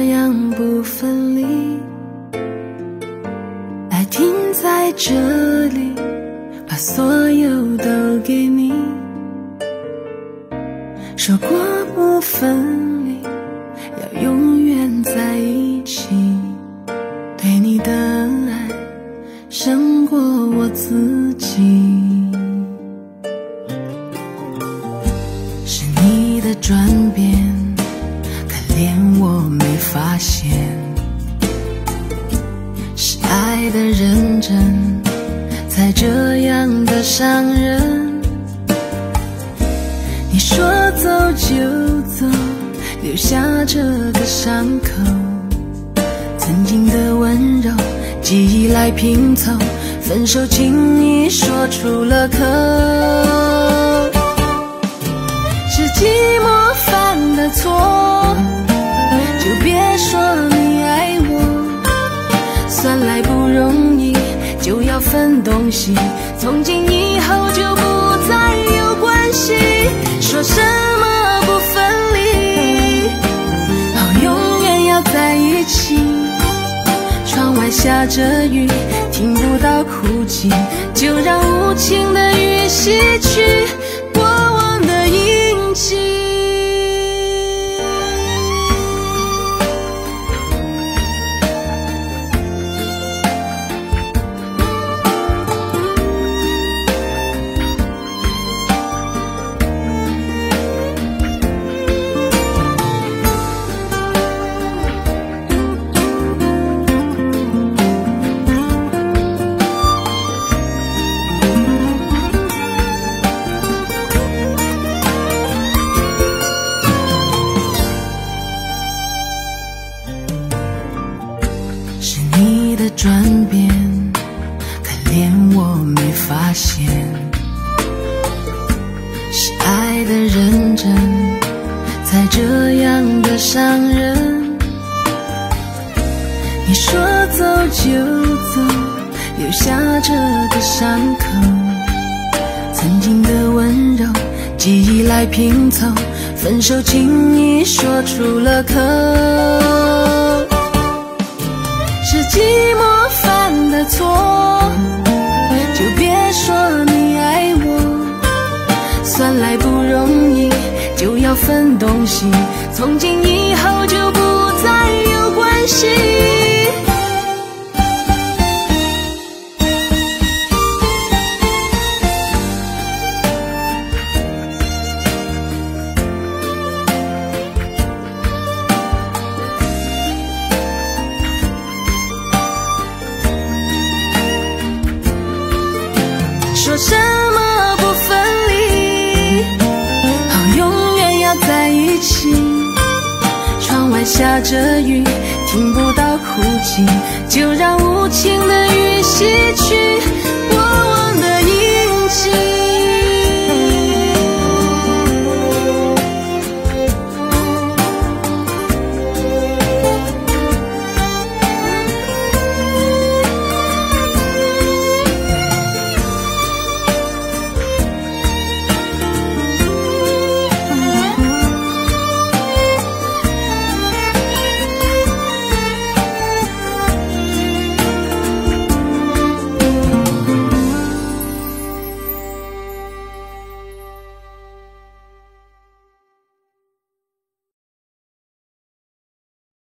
这样不分离，爱停在这里，把所有都给你。说过不分离，要永远在一起。对你的爱胜过我自己，是你的转变，可怜我没发现。是爱的认真，才这样的伤人。你说走就走，留下这个伤口。曾经的温柔，记忆来拼凑，分手轻易说出了口。是寂寞犯的错，就别说你爱我。算来不容易，就要分东西，从今以后就不再有关系。说什么不分离，哦，永远要在一起。窗外下着雨，听不到哭泣，就让无情的雨洗去过往的印记。分手轻易说出了口，是寂寞犯的错，就别说你爱我。算来不容易，就要分东西，从今以后就不再有关系。下着雨，听不到哭泣，就让无情的雨洗去。